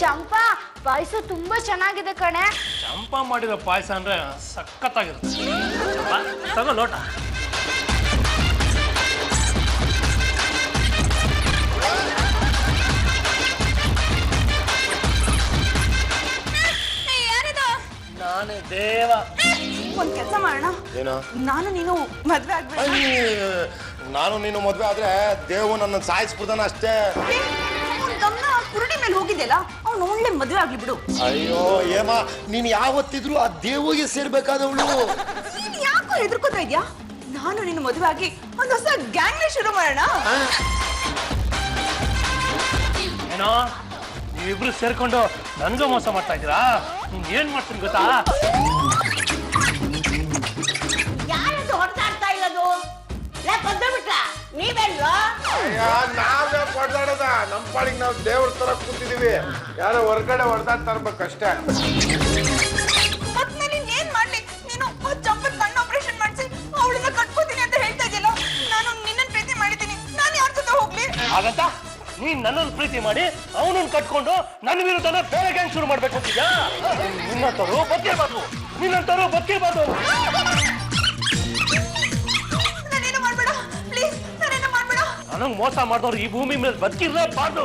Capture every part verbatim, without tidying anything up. ಚಂಪಾ ಪಾಯಸ ತುಂಬಾ ಚೆನ್ನಾಗಿದೆ ಕಣೆ. ಚಂಪಾ ಮಾಡಿದ ಪಾಯಸ ಅಂದ್ರೆ ಸಕ್ಕತ್ತಾಗಿರುತ್ತೆ. ಚಂಪಾ ತಗೋ ಲೋಟ. ಯಾರಿದು? ನಾನೇ ದೇವ. ಒಂದ್ ಕೆಲಸ ಮಾಡೋಣ. ಏನು? ನಾನು ನೀನು ಮದ್ವೆ ಆಗ್ಬಿಡೋಣ. ನಾನು ನೀನು ಮದ್ವೆ ಆದ್ರೆ ದೇವು ನನ್ನ ಸಾಯಿಸ್ಬಿಡ್ತಾನ ಅಷ್ಟೇ. ಗಮನ ಕುರುಡಿ ಮೇಲೆ ಹೋಗಿದ್ದೆಲ್ಲ ಅವ್ನು ಒಳ್ಳೆ ಮದ್ವೆ ಆಗ್ಲಿ ಬಿಡು. ಅಯ್ಯೋ ಏಮ ನೀನ್ ಯಾವತ್ತಿದ್ರು ಆ ದೇವಿಗೆ ಸೇರ್ಬೇಕಾದವಳು. ನೀನ್ ಯಾಕೋ ಹೆದರ್ಕೋತಾ ಇದ್ಯಾ? ನಾನು ನೀನು ಮದ್ವೆ ಆಗಿ ಒಂದ್ ಹೊಸ ಗ್ಯಾಂಗ್ ಶುರು ಮಾಡೋಣ. ಏನೋ ನೀವಿಬ್ರು ಸೇರ್ಕೊಂಡು ನನ್ಗೂ ಮೋಸ ಮಾಡ್ತಾ ಇದ್ದೀರಾ? ನೀನ್ ಏನ್ ಮಾಡ್ತೀನಿ ಗೊತ್ತಾ? ನಾವೇ ಹೊಡೆದಾಡದ ನಮ್ಮ ಪಾಳಿಗೆ ನಾವು ದೇವ್ರ ತರ ಕೂತಿದೀವಿ. ಯಾರೋ ಹೊರಗಡೆ ಹೊಡೆದಾಡ್ ತರ್ಬೇಕಷ್ಟೇ. ಏನ್ ಮಾಡ್ಲಿ ನೀನು? ಚಂಪತ್ ಕಣ್ಣು ಆಪರೇಷನ್ ಮಾಡಿಸಿ ಅವಳನ್ನ ಕಟ್ಕೋತೀನಿ ಅಂತ ಹೇಳ್ತಾ ಇದೆಯಲ್ಲ. ನಾನು ನಿನ್ನನ್ ಪ್ರೀತಿ ಮಾಡಿದ್ದೀನಿ, ನಾನು ಯಾರ ಜೊತೆ ಹೋಗ್ಲಿ? ಆಗತ್ತ ನೀನ್ ನನ್ನನ್ ಪ್ರೀತಿ ಮಾಡಿ ಅವನನ್ನ ಕಟ್ಕೊಂಡು ನನ್ನ ವಿರುದ್ಧನ ಬೇರೆ ಗ್ಯಾಂಗ್ ಶುರು ಮಾಡ್ಬೇಕು ಅಂತಿದ್ಯಾ? ನಿನ್ನಂತವ್ರು ಬದುಕಿರ್ಬಾರ್ದು, ನಿನ್ನಂತವ್ರು ಬದುಕಿರ್ಬಾರ್ದು. ನನಗೆ ಮೋಸ ಮಾಡಿದವ್ರು ಈ ಭೂಮಿ ಮೇಲೆ ಬದುಕಿರ್ಲೇಬಾರ್ದು.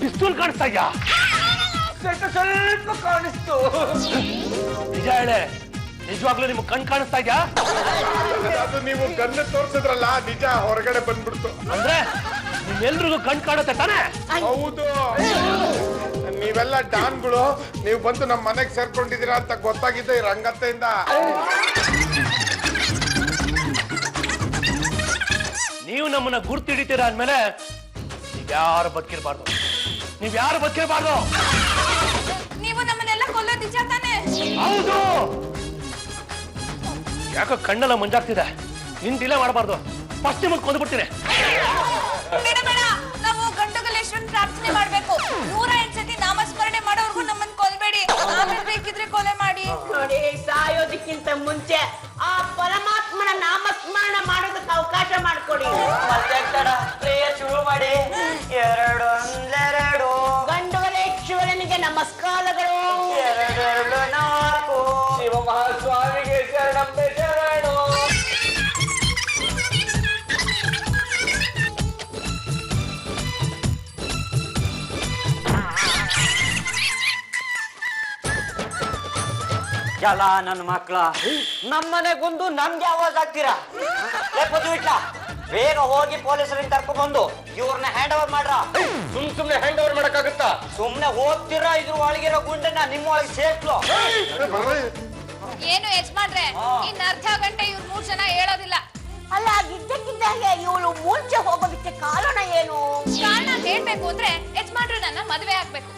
ಪಿಸ್ತೂಲ್ ಕಾಣಿಸ್ತಾ ಇದ್ಯಾ? ಸ್ವಲ್ಪ ಕಾಣಿಸ್ತು. ನಿಜ ಹೇಳೆ, ನಿಜವಾಗ್ಲೂ ನಿಮ್ಗೆ ಕಣ್ ಕಾಣಿಸ್ತಾ ಇದ್ಯಾ? ಅದು ನೀವು ಕಣ್ಣು ತೋರಿಸಿದ್ರಲ್ಲ ನಿಜ ಹೊರಗಡೆ ಬಂದ್ಬಿಡ್ತು. ಅಂದ್ರೆ ನಿಮ್ಮೆಲ್ರಿಗೂ ಕಣ್ ಕಾಣುತ್ತೆ ತಾನೇ? ಹೌದು. ನೀವೆಲ್ಲ ಡಾನ್ಗಳು, ನೀವು ಬಂದು ನಮ್ಮ ಮನೆಗೆ ಸೇರ್ಕೊಂಡಿದ್ದೀರಾ ಅಂತ ಗೊತ್ತಾಗಿದ್ದೆ ಈ ರಂಗತ್ತೆಯಿಂದ. ನೀವು ನಮ್ಮನ್ನ ಗುರ್ತು ಹಿಡಿತೀರಾ ಅಂದ್ಮೇಲೆ ನೀವ್ಯಾರು ಬದುಕಿರ್ಬಾರ್ದು, ನೀವ್ಯಾರು ಬದುಕಿರ್ಬಾರ್ದು. ನೀವು ನಮ್ಮನ್ನೆಲ್ಲ ಕೊಲ್ಲೋದು ನಿಜ ತಾನೆ? ಹೌದು. ಯಾಕೋ ಕಣ್ಣೆಲ್ಲ ಮಂಜಾಗ್ತಿದೆ, ನಿನ್ ಡಿಲೇ ಮಾಡಬಾರ್ದು. ಫಸ್ಟ್ ನಿಮಗೆ ಕೊಂದು ಬಿಡ್ತೀನಿ. ನಾವು ಗಂಡು ಗಲೇಶ್ವರನ ಪ್ರಾರ್ಥನೆ ಮಾಡ್ಬೇಕು. ನೂರ ಎಂಟು ಸತಿ ನಾಮಸ್ಮರಣೆ ಮಾಡೋರ್ಗು ನಮ್ಮನ್ನ ಕೊಲ್ಬೇಡಿ, ಆಮೇಲೆ ಬೇಕಿದ್ರೆ ಕೊಲೆ ಮಾಡಿ. ನೋಡಿ, ಸಾಯೋದಕ್ಕಿಂತ ಮುಂಚೆ ಆ ಪರಮಾತ್ಮನ ನಾಮಸ್ಮರಣೆ ಮಾಡೋದಕ್ಕೆ ಅವಕಾಶ ಮಾಡ್ಕೊಡಿ. ಶುರು ಮಾಡಿ. ಎರಡೊಂದೆರಡು ಗಂಡುಗಲೇಶ್ವರನಿಗೆ ನಮಸ್ಕಾರಗಳು. ಎರಡೆರಡು ನಾಲ್ಕು ಶಿವಮಹಾಸ್ವಾಮಿಗೆ ಶರಣಂಬೆ ಶರಣು. ಎಲ್ಲ ನನ್ನ ಮಕ್ಕಳ ನಮ್ಮನೆಗೊಂದು ನಮ್ಗೆ ಆವಾಜ್ ಆಗ್ತೀರಾ? ಬಿಟ್ಲ ಬೇಗ ಹೋಗಿ ಪೊಲೀಸರಿಂದ ಕರ್ಕೊಂಡ್ಬಂದು ಇವ್ರನ್ನ ಹ್ಯಾಂಡ್ ಓವರ್ ಮಾಡ್ರ. ಸುಮ್ ಸುಮ್ನೆ ಹ್ಯಾಂಡ್ ಓವರ್ ಮಾಡಕ್ಕಾಗುತ್ತಾ? ಸುಮ್ನೆ ಹೋಗ್ತೀರಾ? ಇದ್ರ ಒಳಗಿರೋ ಗುಂಡನ್ನ ನಿಮ್ಮ ಒಳಗೆ ಸೇರ್ಸ್ಲು. ಏನು ಯಜಮಾನ್ರೆ, ಇನ್ ಅರ್ಧ ಗಂಟೆ ಇವ್ರು ಮೂರ್ ಜನ ಹೇಳೋದಿಲ್ಲ ಅಲ್ಲ. ಇದ್ದಕ್ಕಿದ್ದಾಗೆ ಇವಳು ಮೂರ್ಛೆ ಹೋಗೋದಕ್ಕೆ ಕಾರಣ ಏನು? ಕಾರಣ ಹೇಳ್ಬೇಕು ಅಂದ್ರೆ ಯಜಮಾನ್ರು ನನ್ನ ಮದ್ವೆ ಆಗ್ಬೇಕು.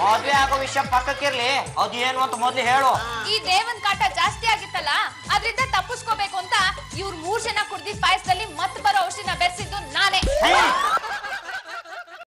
ಮದ್ವೆ ಆಗೋ ವಿಷಯ ಪಕ್ಕಕ್ಕಿರ್ಲಿ, ಅದು ಏನು ಅಂತ ಮೊದ್ಲು ಹೇಳು. ಈ ದೇವನ್ ಕಾಟ ಜಾಸ್ತಿ ಆಗಿತ್ತಲ್ಲ, ಅದ್ರಿಂದ ತಪ್ಪಿಸ್ಕೋಬೇಕು ಅಂತ ಇವ್ರು ಮೂರ್ ಜನ ಕುಡ್ದಿದ್ ಪಾಯಸದಲ್ಲಿ ಮತ್ ಬರೋ ಔಷಧಿನ ಬೆರೆಸಿದ್ದು ನಾನೇ.